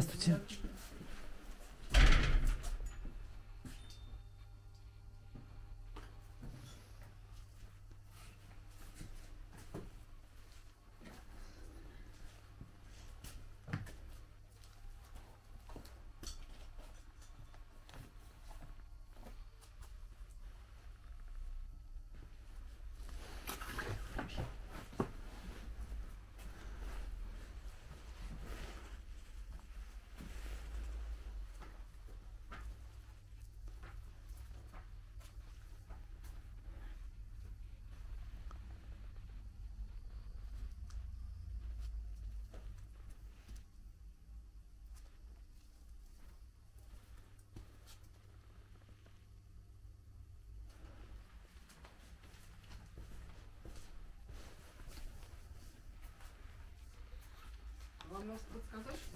Здравствуйте.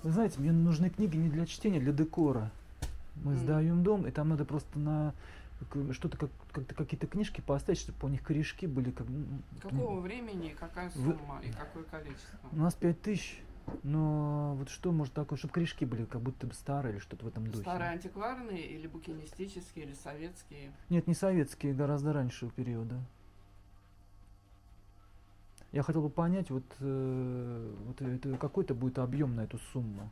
Вы знаете, мне нужны книги не для чтения, а для декора. Мы сдаем дом, и там надо просто на что-то как-то какие-то книжки поставить, чтобы у них корешки были. Как... Какого времени, какая сумма и какое количество? У нас 5000, но вот что может такое, чтобы корешки были, как будто бы старые или что-то в этом духе. Старые антикварные или букинистические, или советские? Нет, не советские, гораздо раньше периода. Я хотел бы понять, вот это какой-то будет объем на эту сумму.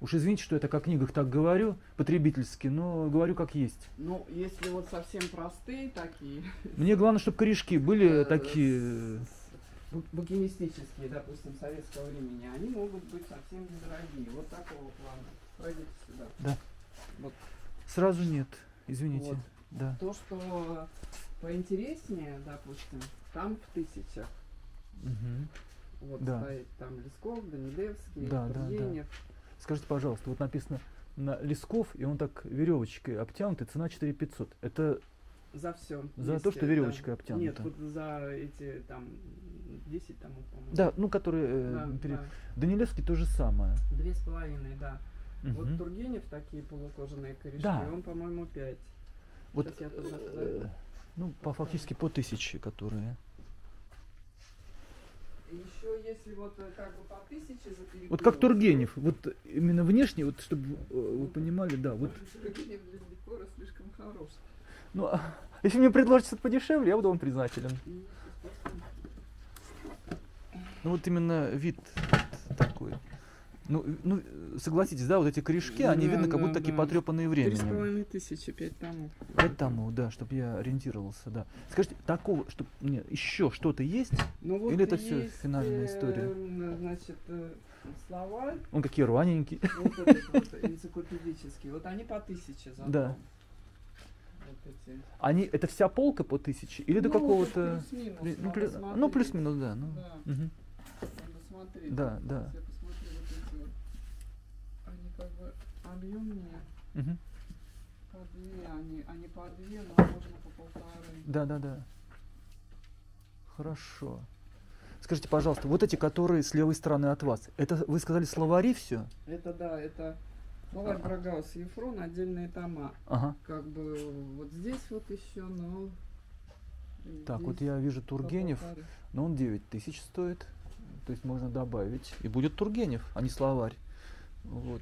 Уж извините, что я так о книгах так говорю, потребительски, но говорю как есть. Ну, если вот совсем простые такие... Мне главное, чтобы корешки были такие... Букинистические, допустим, советского времени, они могут быть совсем недорогие. Вот такого плана. Пройдите сюда. Да. Вот. Сразу нет, извините. Вот. Да. То, что поинтереснее, допустим, там в 1000. Угу. Вот да. Стоит там Лесков, Данилевский, да, Тургенев. Да, да. Скажите, пожалуйста, вот написано на Лесков, и он так веревочкой обтянут, и цена 4500. Это за все. За 10, то, что веревочка да. Обтянута. Нет, вот за эти там 10 тому, по-моему. Да, ну которые. Да, да. Данилевский то же самое. 2,5, да. Угу. Вот Тургенев такие полукожаные корешки, да. Он, по-моему, 5. Вот, ну, по фактически по 1000, которые. Еще если вот как бы по 1000 за перекресток. Вот как Тургенев, вот именно внешне, вот чтобы вы понимали, да. Вот. Тургенев для декора слишком хорош. Ну, а если мне предложите что-то подешевле, я буду вам признателен. Ну вот именно вид такой. Ну, согласитесь, да, вот эти корешки, они видно, как будто такие потрепанные временем. 3500, 5 томов. 5 томов, да, чтобы я ориентировался, да. Скажите, такого, чтобы нет, еще что-то есть? Ну, вот или это все финальная история? Значит, слова. Он какие рваненькие. Вот этот вот энциклопедический. Вот они по 1000 за. Да. Вот эти. Они, это вся полка по 1000? Или ну, до какого-то... Ну, плюс-минус, да. Ну. Да. Угу. Смотреть, да, да. Как бы объемные, угу. По 2 они по 2, но можно по 1,5. Да, да, да. Хорошо. Скажите, пожалуйста, вот эти, которые с левой стороны от вас, это вы сказали словари все? Это да, это словарь Брагаус и Ефрон, отдельные тома. Ага. Как бы вот здесь вот еще, но... Так, вот я вижу Тургенев, но он 9000 стоит, то есть можно добавить. И будет Тургенев, а не словарь. Вот.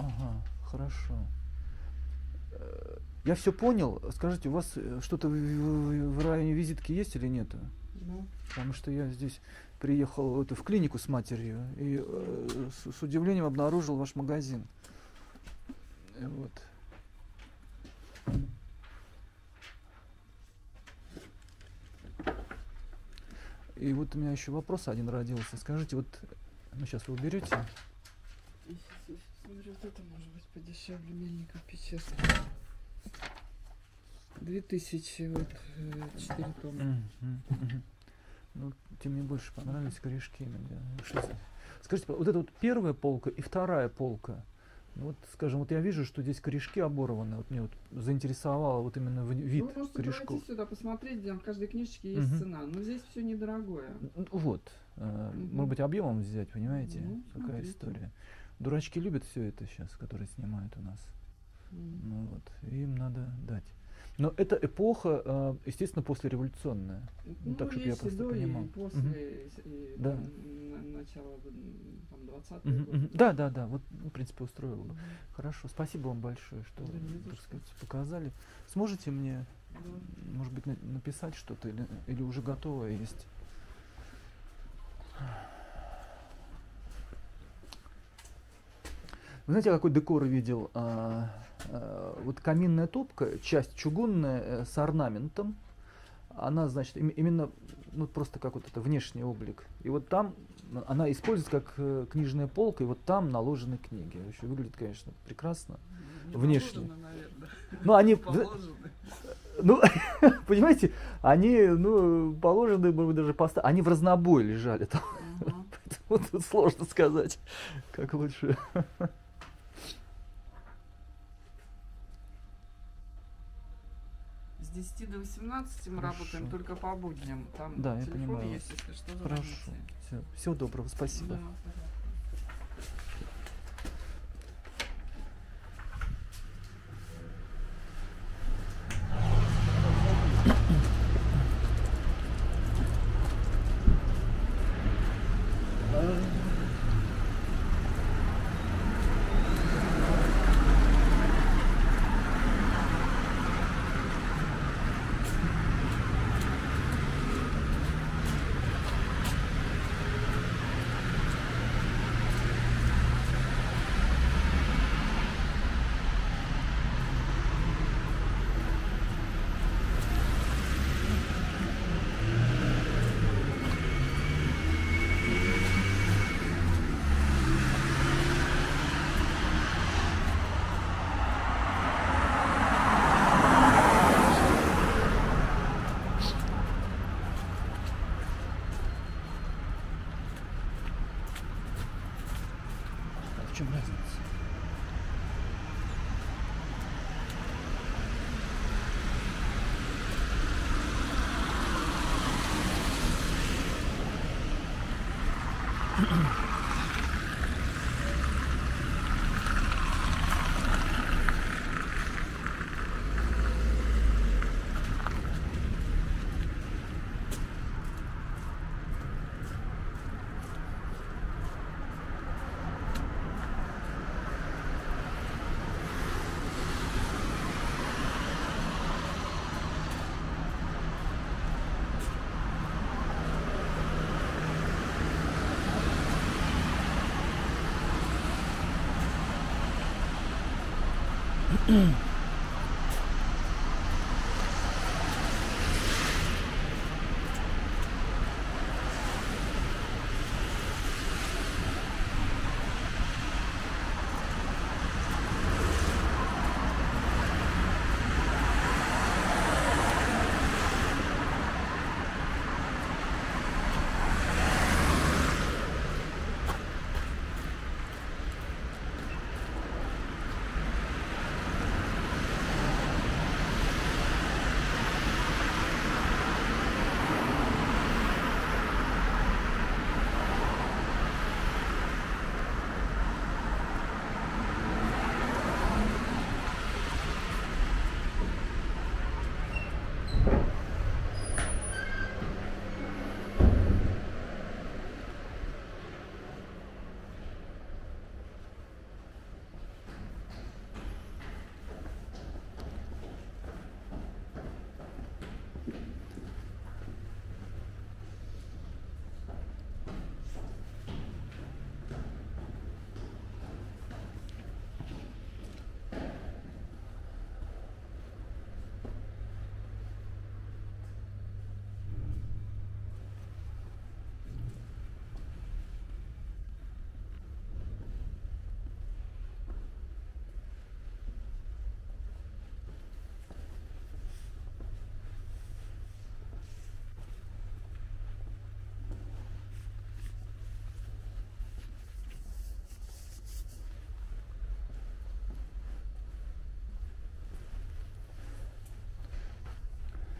Ага, хорошо. Я все понял. Скажите, у вас что-то в районе визитки есть или нет? Да. Потому что я здесь приехал в клинику с матерью и с удивлением обнаружил ваш магазин. Вот. И вот у меня еще вопрос один родился. Скажите, вот ну, сейчас вы уберете. Я смотрю, вот это может быть подешевле Мельника Печерского. 2000, вот 4 тома. Ну, тем не больше понравились корешки. Скажите, вот это вот первая полка и вторая полка. Вот, скажем, вот я вижу, что здесь корешки оборваны. Вот мне вот заинтересовало вот именно вид корешков. Ну, просто пройти сюда, посмотреть, где в каждой книжечке есть цена. Но здесь все недорогое. Вот. Может быть, объемом взять, понимаете? Какая история. Дурачки любят все это сейчас, которые снимают у нас. Ну, вот. Им надо дать. Но это эпоха, естественно, послереволюционная. Ну, так, чтобы я просто понимал. После начала 20-х годов. Да. Вот, в принципе, устроило. Хорошо. Спасибо вам большое, что, так сказать, показали. Сможете мне, может быть, написать что-то или уже готовое есть? Вы знаете, я какой декор видел? Вот каминная топка, часть чугунная, с орнаментом. Она, значит, именно, ну, просто как вот это внешний облик. И вот там она используется как книжная полка, и вот там наложены книги. Еще выглядит, конечно, прекрасно. Не внешне. Положено, наверное. Ну, они положены. Ну, понимаете, они, ну, положены, может быть, даже поставили. Они в разнобой лежали там. Поэтому тут сложно сказать, как лучше. С 10 до 18 мы работаем только по будням. Там да, телефон я понимаю. Есть, если что, звоните. Хорошо. Всего доброго, спасибо.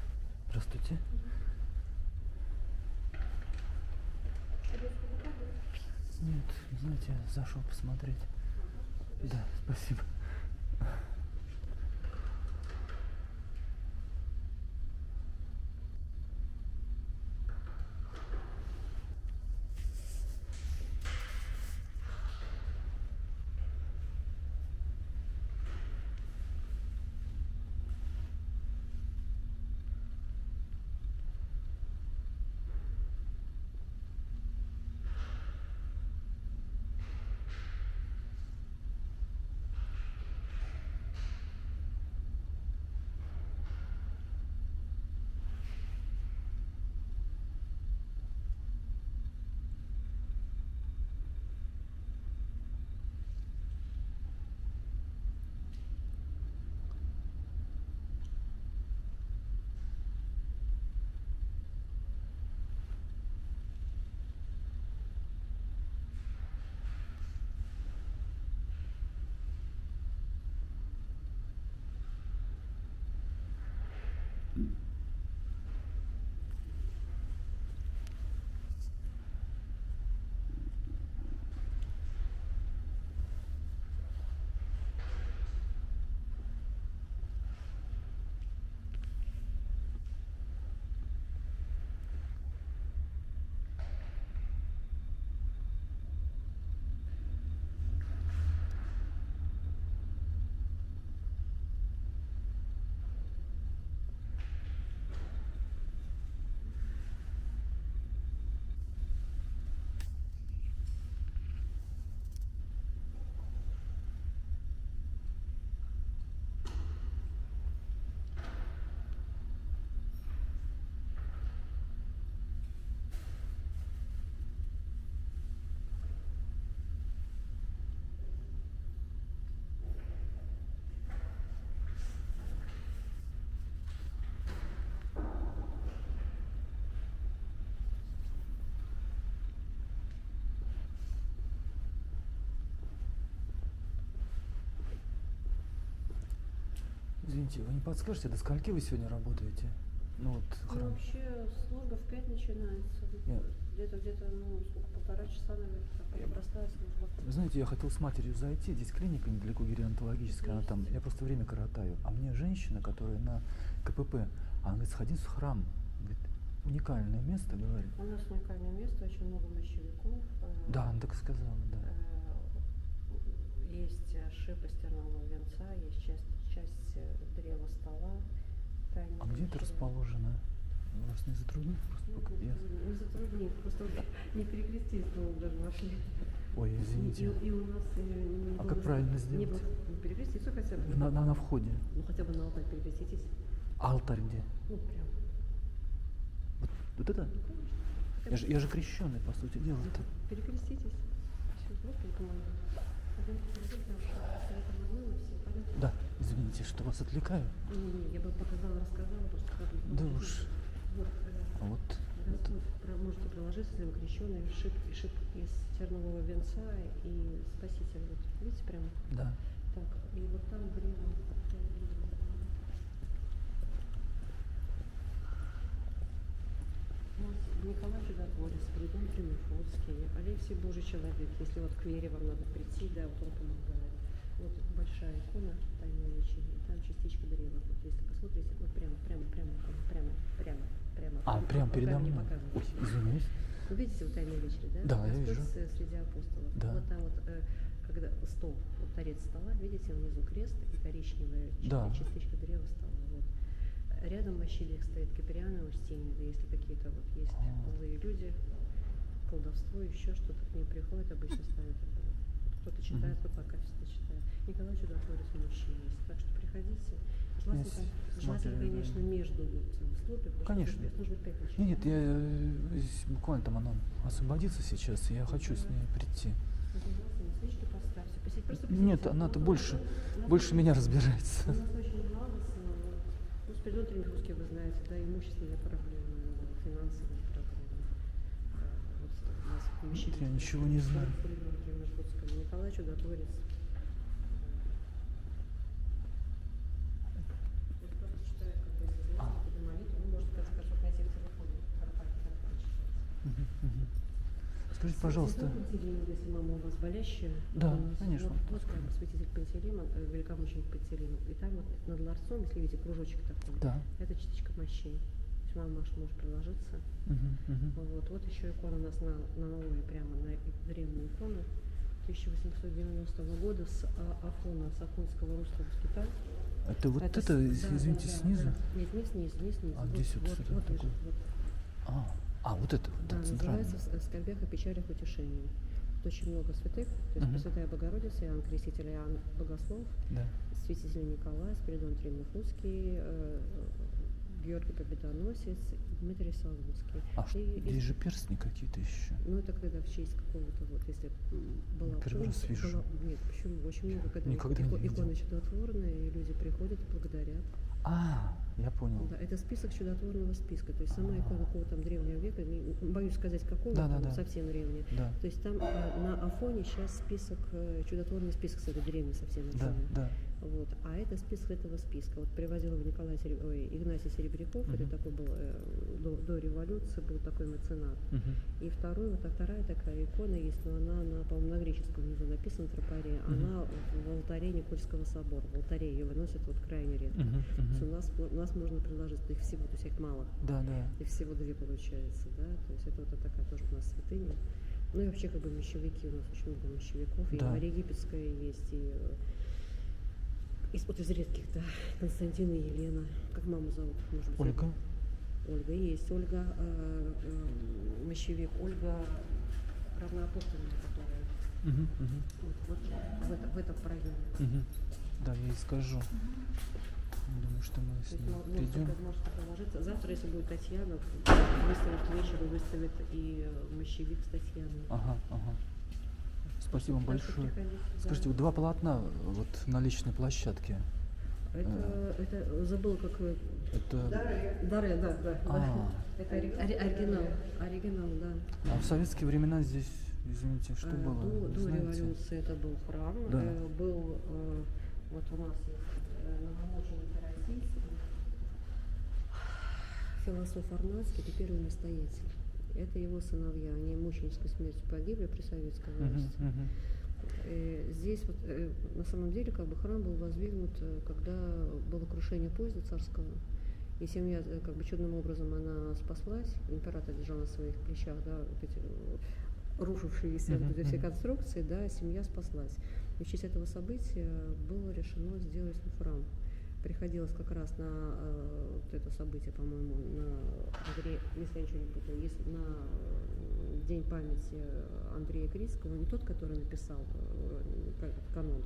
Да, здравствуйте. Нет, знаете, зашел посмотреть. Да, спасибо. Извините, вы не подскажете, до скольки вы сегодня работаете? Ну, вот, храм. Вообще служба в 5 начинается. Где-то, ну, сколько, полтора часа, наверное, такая простая служба. Вы знаете, я хотел с матерью зайти, здесь клиника недалеко геронтологическая, она там, я просто время коротаю. А мне женщина, которая на КПП, она говорит, сходи в храм. Говорит, уникальное место, говорит. У нас уникальное место, очень много мощевиков. Да, она так сказала, да. Есть шип из тернового венца, есть часть древа стола. А где это расположено? Вас не затруднит? Не затруднит, просто не перекрестись, но даже вошли. Ой, извините. И у нас не а как правильно сделать? Не перекреститься хотя бы. На входе? Ну хотя бы на алтарь перекреститесь. А алтарь где? Ну прям. Вот это? Ну, я же крещеный, по сути дела-то. Перекреститесь. Да, извините, что вас отвлекаю. Не, я бы показала, рассказала, просто да уж. Вот. Можете приложить, если вы крещеный, шип из тернового венца и спаситель. Вот, видите, прямо? Да. Так, и вот там время. У нас Николай Чудотворец, Спиридон Тримифунтский, Алексей Божий человек. Если вот к вере вам надо прийти, да, вот он помогает. Вот большая икона Тайной Вечери, там частичка древа. Вот если посмотрите, вот прямо. А, прямо передо мной. Извиняюсь. Вы видите вот Тайной Вечери, да? Да, Господь я вижу. Среди апостолов. Да. Вот там вот, когда стол, вот торец стола, видите, внизу крест и коричневая частичка древа стола. Вот. Рядом мощевик стоит Киприан и Устинья, если какие-то вот есть злые люди, колдовство, еще что-то к ним приходит, обычно ставят это. Кто-то читает, кто-то качественно читает. Николай Чудотворец у мужчин есть, так что приходите. Желательно, конечно, между службой. Конечно. Нет, я буквально там она освободится сейчас, и я хочу с ней прийти. Свечку поставьте, посетите. Нет, она-то больше меня разбирается. Ну, Спиридон Тримифунтский, вы знаете, да, имущественные проблемы, финансовые проблемы. Вот, я ничего не знаю. Николай Чудотворец. Я просто читаю, когда если знаете какую-то молитву, вы можете как-то хорошо найти в телефоне, как-то. Скажите, пожалуйста. Пантелеимон, если мама у вас болящая. Да, конечно. Вот святитель Пантелеимон, великомученик Пантелеимон. И там вот над ларцом, если видите, кружочек такой, да. Это частичка мощей. Мама может приложиться. Вот еще икона у нас на новой, прямо на древнюю икону 1890 года с Афона, с Афонского русского скита. Это вот это извините, да, снизу? Да. Нет, не снизу. А вот, здесь вот. Вот это вот. Да, называется «В скорбях и печалях утешений». Очень много святых, то есть Пресвятая Богородица, Иоанн Креститель, Иоанн Богослов, святитель Николай, Спиридон Тримифунтский, Георгий Победоносец, Дмитрий Солунский. А здесь же перстни какие-то еще? Ну, это когда в честь какого-то, вот, если была... Первый раз вижу. Нет, почему? Очень много, когда иконы чудотворные, люди приходят и благодарят. Я понял. Да, это список чудотворного списка, то есть сама икона какого-то там древнего века, боюсь сказать какого, там совсем древнего. Да. То есть там на Афоне сейчас список, чудотворный список, кстати, древний совсем. Вот. А это список этого списка. Вот привозил его Игнатий Серебряков, это такой был до революции, был такой меценат. И вторая такая икона есть, но она, по-моему, на греческом внизу написана, тропария, она в алтаре Никольского собора, в алтаре ее выносят вот крайне редко. У нас можно предложить, их всего, то есть их мало. Их всего 2 получается, да, то есть это вот такая тоже у нас святыня. Ну и вообще как бы мощевики, у нас очень много мощевиков, и Мария Египетская есть, и... из редких, да, Константина и Елена. Как маму зовут? Может быть, Ольга. Ольга есть. Ольга, мощевик. Ольга равноапостольная, которая вот в этом проеме. Да, я и скажу. Думаю, что мы с ней придем. Завтра, если будет Татьяна, выставит к вечеру, выставит и мощевик с Татьяной. Спасибо вам большое. Скажите, вот 2 полотна вот на личной площадке. Это забыл, как вы... Это... Дарья, да. Это оригинал, да. А в советские времена здесь, извините, что было? До революции это был храм, был Вот у нас есть новомученик российский, философ Арнольский, это первый настоятель. Это его сыновья, они мученической смертью погибли при советской власти. Здесь вот, на самом деле как бы храм был воздвигнут, когда было крушение поезда царского. И семья как бы чудным образом она спаслась, император держал на своих плечах, да, вот эти рушившиеся все конструкции, да, семья спаслась. И в честь этого события было решено сделать храм. Приходилось как раз на вот это событие, по-моему, если я ничего не путаю, если на день памяти Андрея Критского, не тот, который написал канон,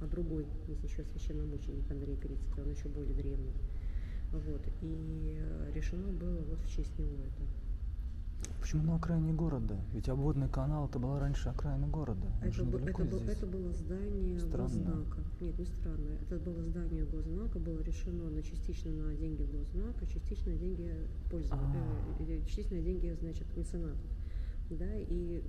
а другой, есть еще священномученик Андрей Критский, он еще более древний. Вот, и решено было вот в честь него это. Почему на окраине города? Ведь обводный канал это была раньше окраина города. Это было здание госзнака. Нет, не странно. Это было здание госзнака, было решено на частично на деньги госзнака, частично на деньги пользователя, частично на деньги, значит, меценатов. Да, и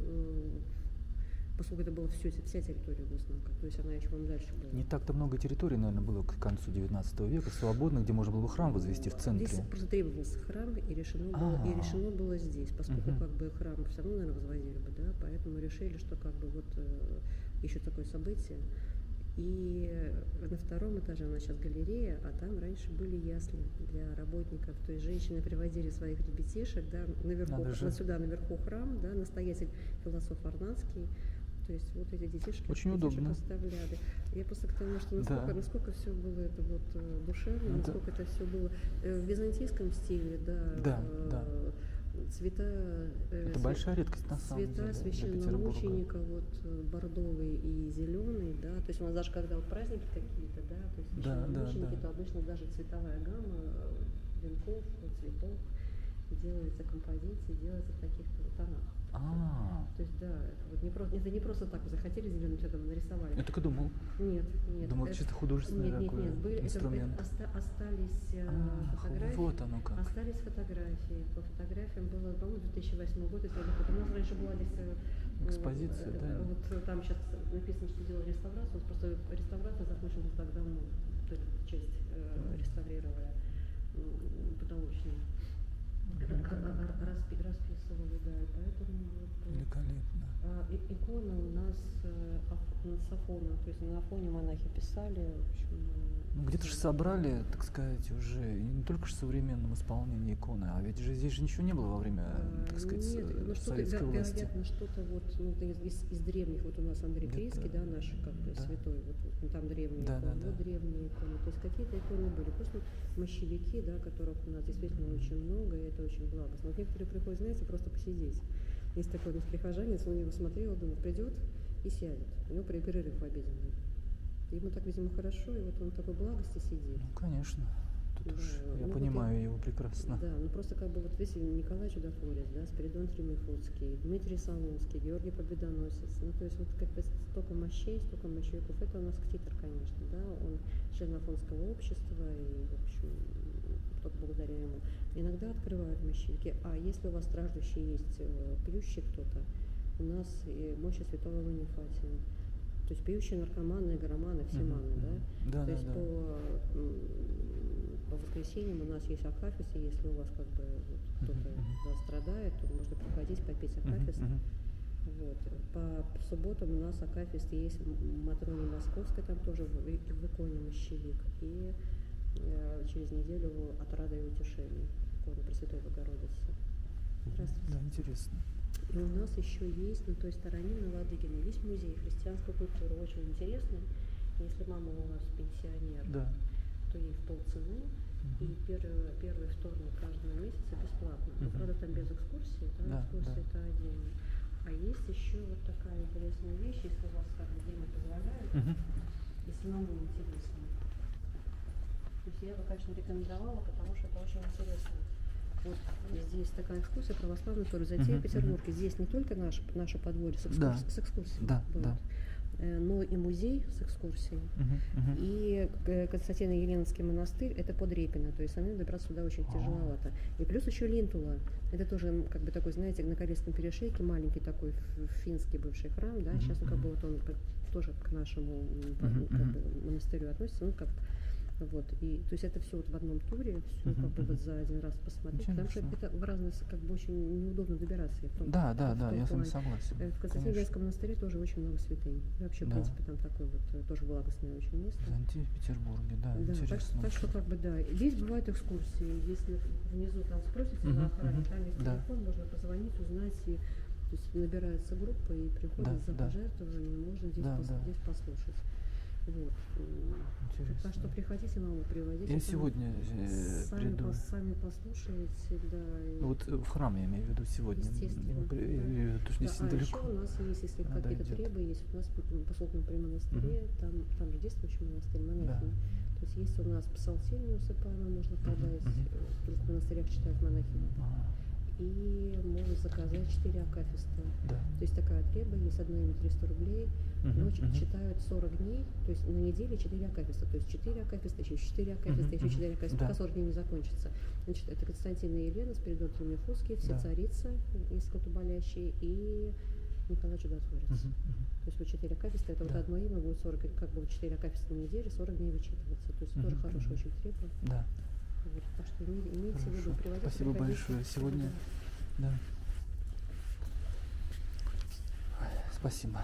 поскольку это была вся территория госзнака, то есть она еще вам дальше была. Не так-то много территорий, наверное, было к концу 19 века, свободно, где можно было храм возвести в центре. Здесь просто требовался храм, и решено было здесь, поскольку как бы храм все равно, наверное, возводили бы, да, поэтому решили, что как бы вот еще такое событие. И на втором этаже у нас сейчас галерея, а там раньше были ясли для работников. То есть женщины приводили своих ребятишек, да, наверху, сюда наверху храм, да, настоятель философ Арнацкий. То есть вот эти детишки очень удобно оставляли. Я просто к тому, что насколько все было это вот душевно, насколько это все было в византийском стиле, цвета. Это большая редкость на самом деле. Цвета священномученика, вот бордовый и зеленый, да. То есть у нас даже когда вот праздники какие-то, да, то есть священномученики, то обычно даже цветовая гамма венков, цветов делается, композиции делается в таких тонах. То есть, да, это не просто так захотели зеленым цветом нарисовали. Я только думал. Нет, нет. Думал, чисто художественный такой инструмент. Остались фотографии. По фотографиям было, по-моему, 2008 год. У нас раньше была здесь экспозиция, да. Вот там сейчас написано, что делали реставрацию. Просто реставрация закончилась так давно. Эту часть реставрировали потолочную. Расписывали, да, и поэтому великолепно. Икона у нас с Афона, то есть на Афоне монахи писали. Ну, где-то же собрали, так сказать, уже не только в современном исполнении иконы, а ведь же здесь же ничего не было во время, так сказать, советской власти. Вероятно, что-то вот из древних, вот у нас Андрей Критский, да, наш как бы святой, вот там древние иконы, вот древние иконы, то есть какие-то иконы были, просто мощевики, да, которых у нас действительно очень много, и это очень благостно. Вот некоторые приходят, знаете, просто посидеть. Есть такой у нас прихожанец, он его смотрел, думал, придет и сядет. У него перерыв обеденный. Ему так, видимо, хорошо, и вот он такой благости сидит. Ну, конечно. Тут уж я понимаю его прекрасно. Да, ну просто как бы вот весь Николай Чудотворец, да, Спиридон Тримифунтский, Дмитрий Солунский, Георгий Победоносец. Ну, то есть вот как бы столько мощей, столько мощевиков. Это у нас ктитор, конечно, да. Он член Афонского общества и, в общем, только благодаря ему. Иногда открывают мощевики. А если у вас страждущие есть, пьющий кто-то, у нас и мощи святого Ванифатия. То есть пьющие, наркоманы, громаны, все маны, да? То есть по воскресеньям у нас есть акафист, и если у вас как бы вот, кто-то страдает, то можно приходить попить акафист. Вот. По субботам у нас акафист есть в Матроне Московской, там тоже в иконе мощевик. И через неделю «Отрада и утешение», икона Пресвятой Богородицы. Здравствуйте. Да, интересно. И у нас еще есть на той стороне, на Ладыгиной, есть музей христианской культуры. Очень интересный. Если мама у нас пенсионер, то ей в полцены. И первый вторник каждого месяца бесплатно. Но, правда, там без экскурсии, там экскурсии это отдельно. А есть еще вот такая интересная вещь, если у вас как бы время позволяет, если нам интересно. То есть я бы, конечно, рекомендовала, потому что это очень интересно. Вот здесь такая экскурсия православная, которая затея в Петербурге. Здесь не только наше подворье с экскурсией будет, но и музей с экскурсией. И Константино-Еленовский монастырь, это под Репино, то есть самим добраться сюда очень тяжеловато. И плюс еще Линтула. Это тоже как бы такой, знаете, на Корейском перешейке маленький такой финский бывший храм, да, сейчас он как бы вот он тоже к нашему монастырю относится, ну как-то. Вот, и то есть это все вот в одном туре, все как бы вот за один раз посмотреть, очень потому хорошо. Что это в разные, как бы очень неудобно добираться. Я с вами согласен. В Константино-Еленовском монастыре тоже очень много святынь. Вообще, в принципе, там такое вот тоже благостное очень место. В Санкт-Петербурге, интересно. Так что как бы здесь бывают экскурсии, если внизу там спросите на охране, там есть телефон, можно позвонить, узнать, и то есть набирается группа и приходит за пожертвование, можно здесь послушать. Вот. Так что приходите, маму приводите. Я сегодня приду. Сами послушаете, вот в храм я имею в виду сегодня. Естественно. Еще у нас есть, если какие-то требования, есть у нас поскольку мы при монастыре, там же действующий монастырь, монахи. То есть есть у нас псалтирь усыпаемый, можно подать, в монастырях читают монахи. И можно заказать 4 акафиста. То есть такая требование, с одной 300 рублей. Ночь читают 40 дней, то есть на неделе 4 акафиста. То есть 4 акафиста, еще 4 акафиста, еще 4 акафиста, пока 40 дней не закончится. Значит, это Константин и Елена, Спиридон Тримифунтский, все царицы из Котуболящей и Николай Чудотворец. То есть вот 4 акафиста, это вот одно имя, будет 40, как бы 4 акафиста на неделе, 40 дней вычитывается. То есть тоже хорошее очень требование. Вот, так что имейте в виду, приводите. Спасибо большое. Сегодня, спасибо.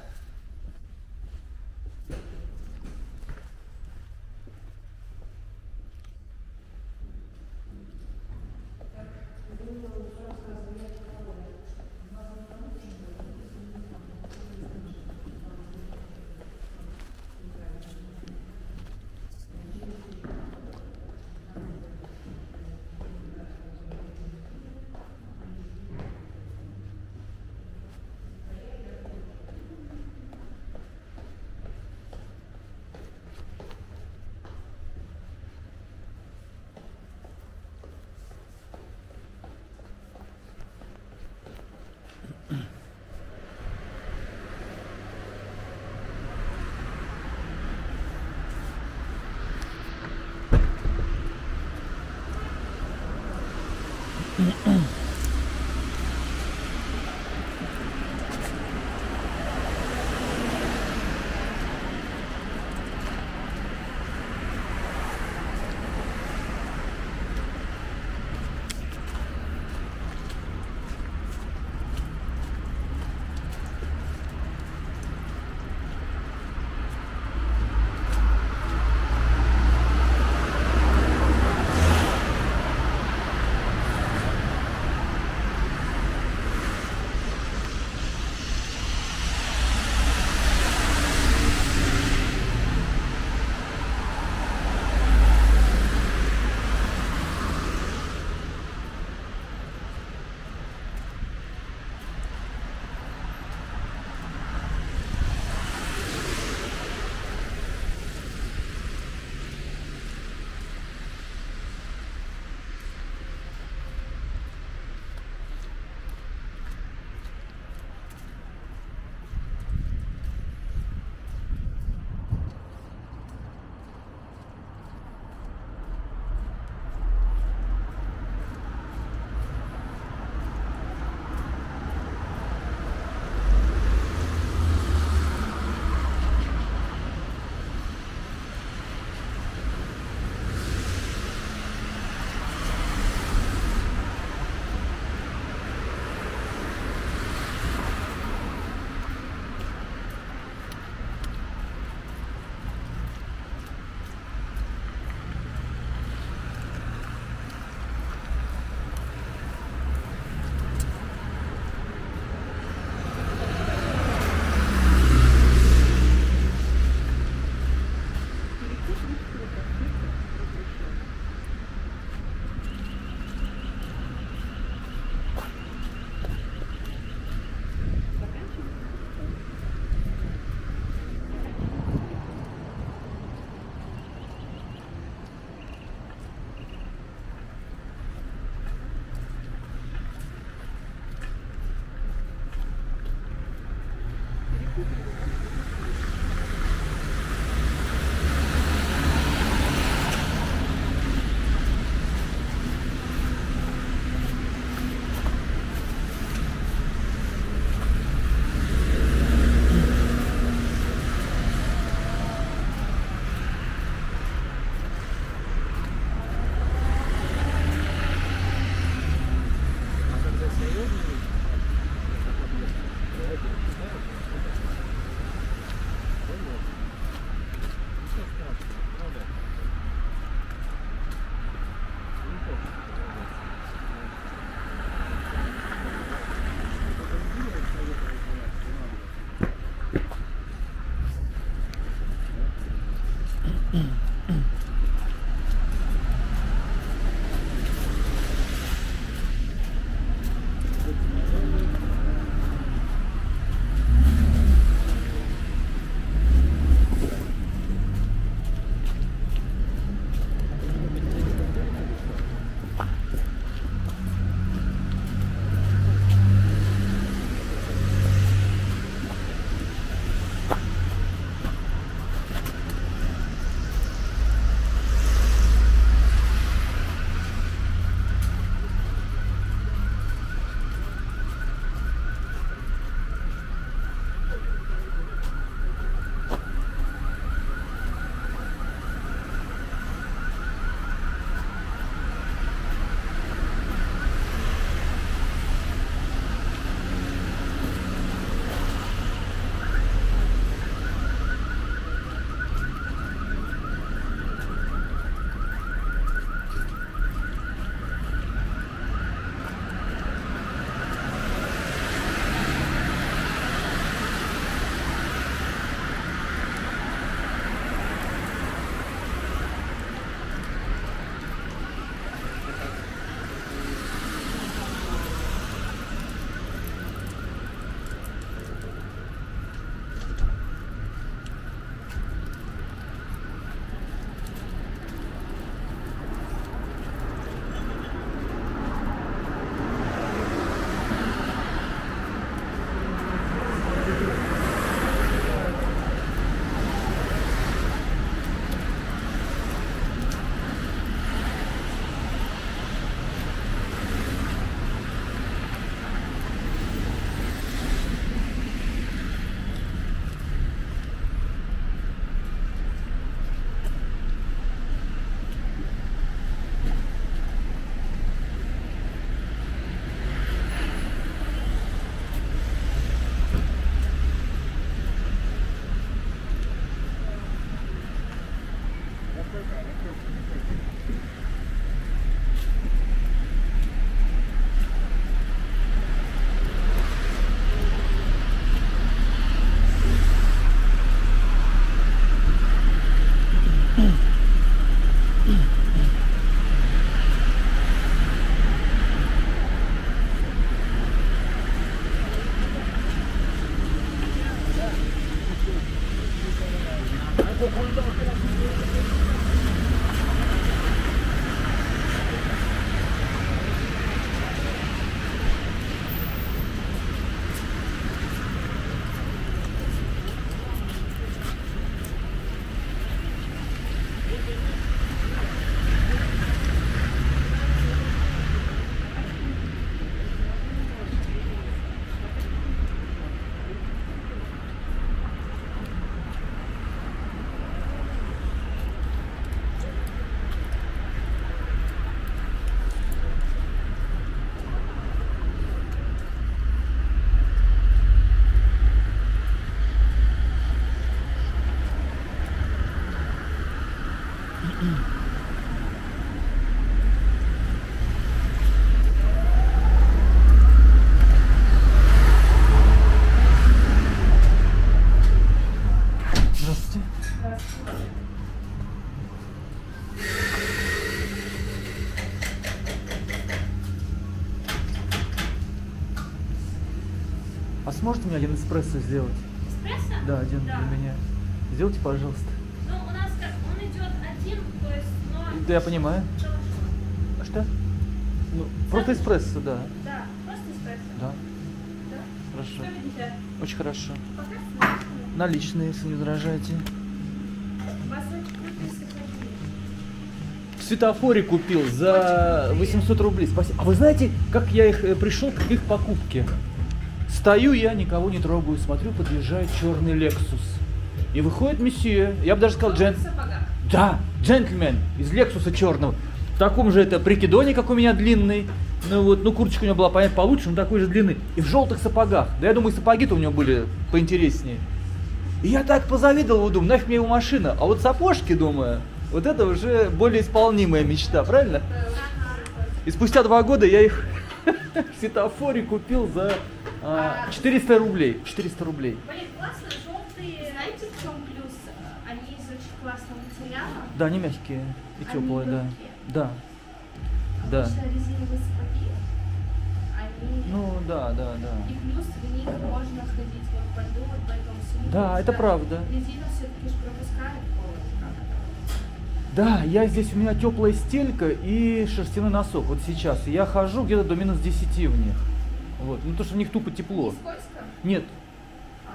Можете мне один эспрессо сделать? Эспрессо? Да, один, да, для меня. Сделайте, пожалуйста. Ну, у нас как, он идет один, то есть, но... Да, я понимаю. А что? Ну, просто эспрессо, да. Да, просто эспрессо. Да. Да. Хорошо. Очень хорошо. Пока наличные, если не возражаете. В светофоре купил за 800 рублей. Спасибо. А вы знаете, как я их пришел к их покупке? Стою я, никого не трогаю, смотрю, подъезжает черный Лексус. И выходит месье, я бы даже сказал, да, джентльмен из Лексуса черного. В таком же это прикидоне, как у меня длинный. Ну вот, ну курточка у него была, понятно, получше, но такой же длинный. И в желтых сапогах. Да я думаю, сапоги-то у него были поинтереснее. И я так позавидовал, думаю, нафиг мне его машина. А вот сапожки, думаю, вот это уже более исполнимая мечта, правильно? И спустя 2 года я их в светофоре купил за... 400 рублей. 400 рублей. Блин, классно, желтые. Знаете, в чем плюс? Они из очень классного материала. Да, они мягкие и теплые, да. Да. Да. Резиновые сапоги, они... Ну, да. И плюс в них можно ходить вот по льду, вот по этому всему. Да, это правда. Резина все-таки же пропускает холод. Да, я здесь, у меня теплая стелька и шерстяной носок. Вот сейчас. Я хожу где-то до минус 10 в них. Вот. Ну, то, что в них тупо тепло. Не скользко? Нет,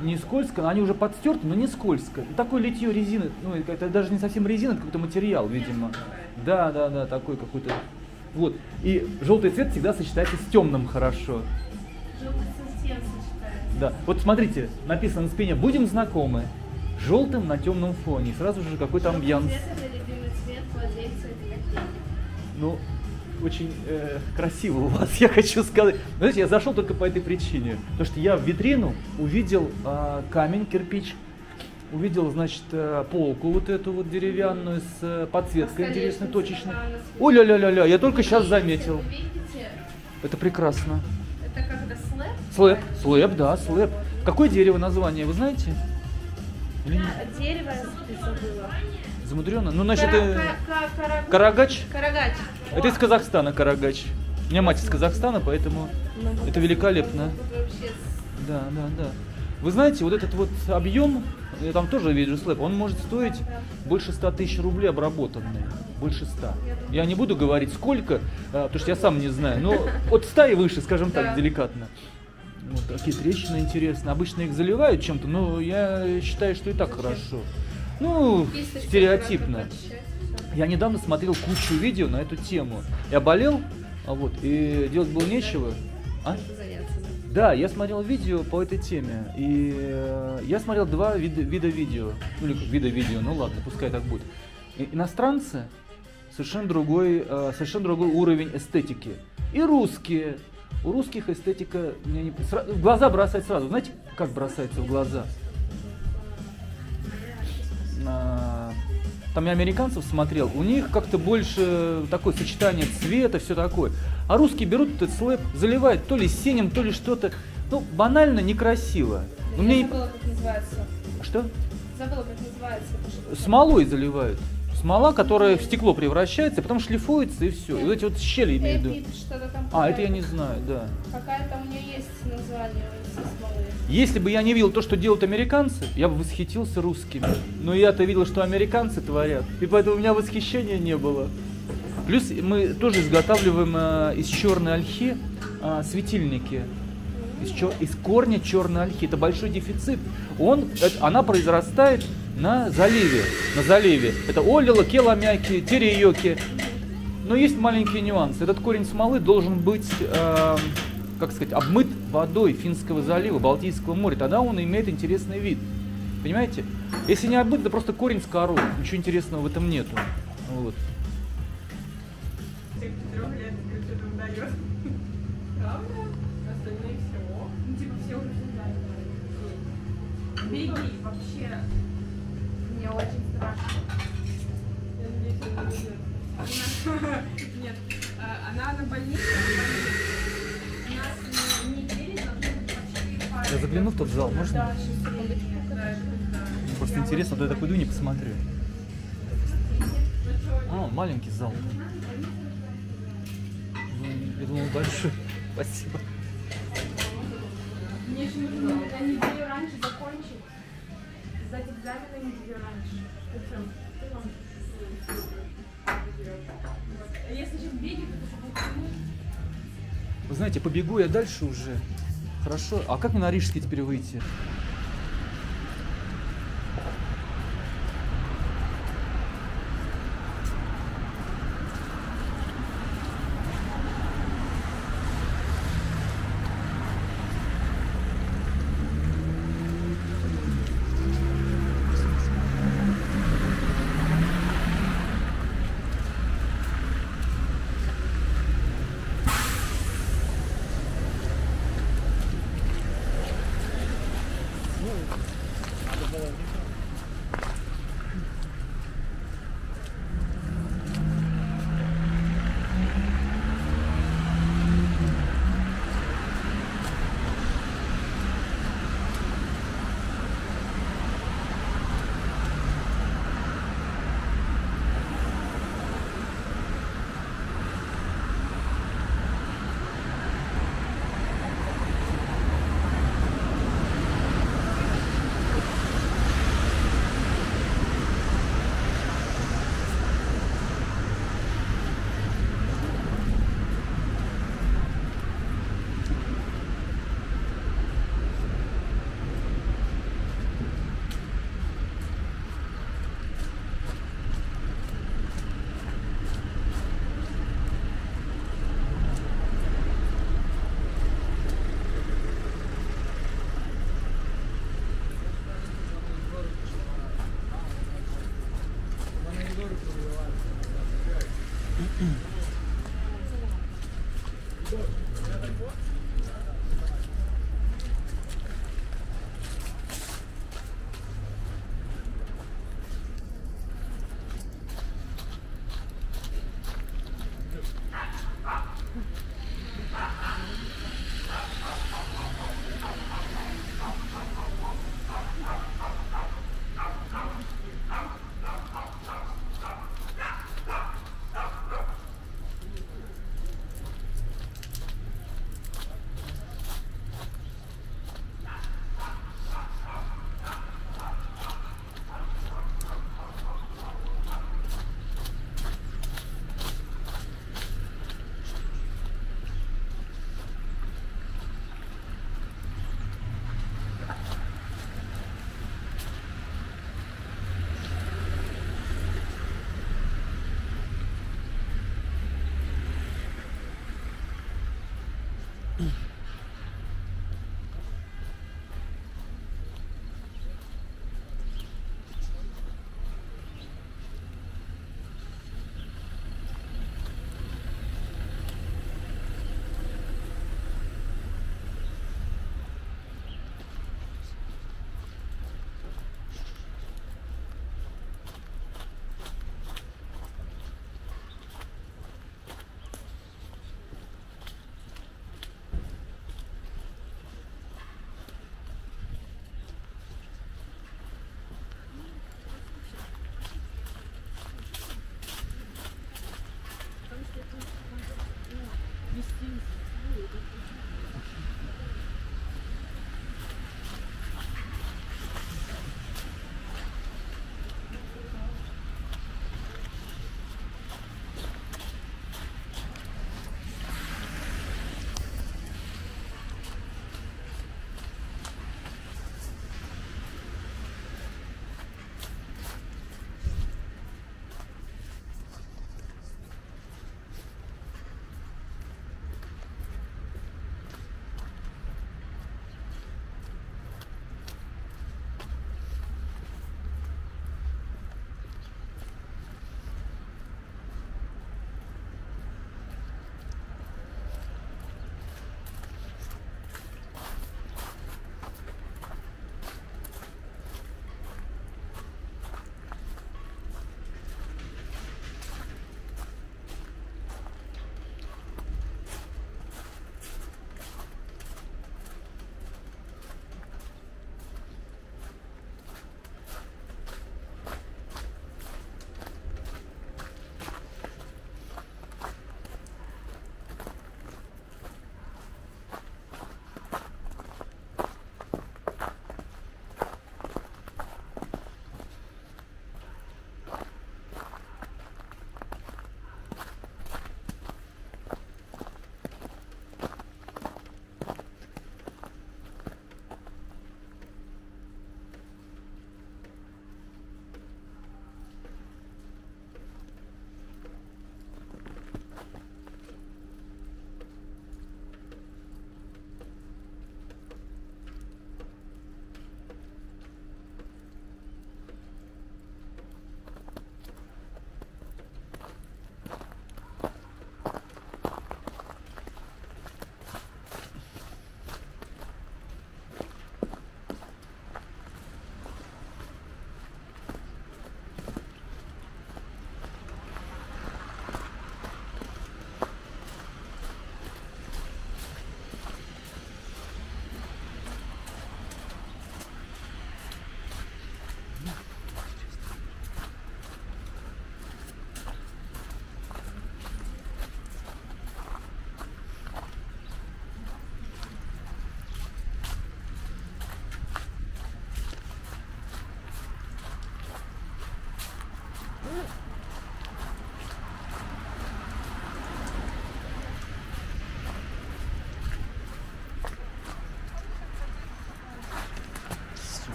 не скользко. Они уже подстерты, но не скользко. Такое литье резины. Ну, это даже не совсем резина, это какой-то материал, видимо. Да, такой какой-то. Вот. И желтый цвет всегда сочетается с темным хорошо. Желтый цвет с тем сочетается. Да. Вот смотрите, написано на спине, будем знакомы. Желтым на темном фоне. И сразу же какой-то амбьянс. Ну. Очень красиво у вас, я хочу сказать. Знаете, я зашел только по этой причине. Потому что я в витрину увидел камень, кирпич. Увидел, значит, полку вот эту вот деревянную с подсветкой интересной, точечной. Ой, ля-ля-ля-ля, я только сейчас заметил. Это прекрасно. Это как-то слэп? Слэп, да, слэп. Какое дерево название, вы знаете? Дерево забыла. Замудренно? Ну, значит, Карагач? Карагач. Это из Казахстана, Карагач. У меня мать из Казахстана, поэтому это великолепно. Да. Вы знаете, вот этот вот объем, я там тоже вижу слэп, он может стоить больше 100 000 рублей обработанные. Больше 100. Я не буду говорить сколько, потому что я сам не знаю, но от 100 и выше, скажем так, деликатно. Вот такие трещины интересные. Обычно их заливают чем-то, но я считаю, что и так хорошо. Ну, стереотипно. Я недавно смотрел кучу видео на эту тему. Я болел, вот, и делать было нечего. А? Да, я смотрел видео по этой теме. И я смотрел 2 вида видео. Ну, или вида видео, ну ладно, пускай так будет. Иностранцы, совершенно другой уровень эстетики. И русские. У русских эстетика мне не... В глаза бросать сразу. Знаете, как бросается в глаза? Там я американцев смотрел, у них как-то больше такое сочетание цвета, все такое. А русские берут этот слэп, заливают то ли синим, то ли что-то. Ну, банально некрасиво. Но мне... забыла, как называется. Что? Забыла, как называется. Смолой заливают. Смола, которая в стекло превращается, потом шлифуется и все. И вот эти вот щели имею в виду. А, это я не знаю, да. Какая-то у нее есть название со смолы. Если бы я не видел то, что делают американцы, я бы восхитился русскими. Но я-то видел, что американцы творят, и поэтому у меня восхищения не было. Плюс мы тоже изготавливаем из черной ольхи светильники. Из корня черной ольхи. Это большой дефицит. Она произрастает на заливе. Это олила, келамяки, терейоки. Но есть маленькие нюансы. Этот корень смолы должен быть, как сказать, обмыт водой Финского залива, Балтийского моря. Тогда он имеет интересный вид. Понимаете? Если не обмыт, это просто корень с корой. Ничего интересного в этом нету. Вот. Беги, вообще, мне очень страшно. Нет, она на больнице, у нас неделю должны быть почти. Я загляну в тот зал, можно? Просто интересно, вот я пойду и не посмотрю. А, маленький зал. Я думал, большой. Спасибо. Мне же нужно на неделю раньше закончить. Сдать экзамены неделю раньше. А если сейчас бегать, то вы знаете, побегу я дальше уже. Хорошо. А как мне на Рижский теперь выйти?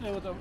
замечательное вот